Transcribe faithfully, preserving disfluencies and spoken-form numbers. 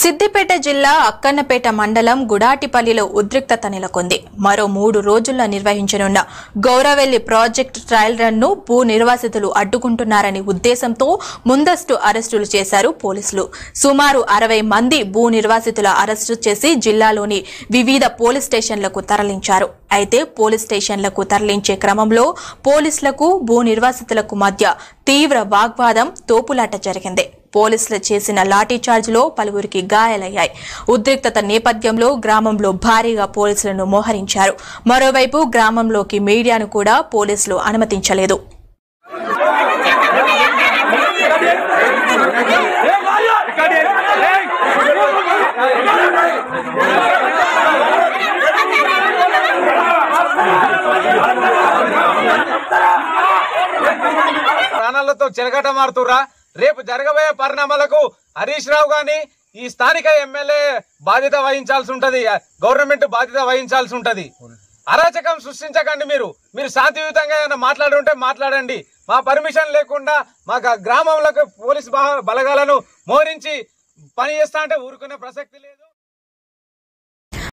సిద్దిపేట జిల్లా అక్కన్నపేట మండలం గుడాటిపల్లిలో ఉద్రిక్తత నెలకొంది. మరో మూడు రోజుల్లో నిర్వహించనున్న గౌరవెల్లి ప్రాజెక్టు ట్రయల్ రన్ను భూ నిర్వాసితులు అడ్డుకుంటున్నారని ఉద్దేశంతో ముందస్తు అరెస్టులు చేశారు పోలీసులు. సుమారు అరవై మంది భూ నిర్వాసితుల అరెస్టు చేసి జిల్లాలోని వివిధ పోలీస్ స్టేషన్లకు తరలించారు. అయితే పోలీస్ స్టేషన్లకు తరలించే క్రమంలో పోలీసులకు భూ నిర్వాసితులకు మధ్య తీవ్ర వాగ్వాదం, తోపులాట జరిగింది. పోలీసులు చేసిన లాఠీచార్జ్లో పలువురికి గాయాలయ్యాయి. ఉద్రిక్తత నేపథ్యంలో గ్రామంలో భారీగా పోలీసులను మోహరించారు. మరోవైపు గ్రామంలోకి మీడియాను కూడా పోలీసులు అనుమతించలేదు. ప్రాణాలతో చెరగట మారుతురా. రేపు జరగబోయే పరిణామాలకు హరీష్ రావు గాని ఈ స్థానిక ఎమ్మెల్యే బాధ్యత వహించాల్సి ఉంటది, గవర్నమెంట్ బాధ్యత వహించాల్సి ఉంటది. అరాచకం సృష్టించకండి. మీరు మీరు శాంతియుతంగా ఏమైనా మాట్లాడుంటే మాట్లాడండి. మా పర్మిషన్ లేకుండా మా గ్రామంలోకి పోలీసు బలగాలను మోహరించి పని చేస్తా అంటే ఊరుకునే ప్రసక్తి లేదు.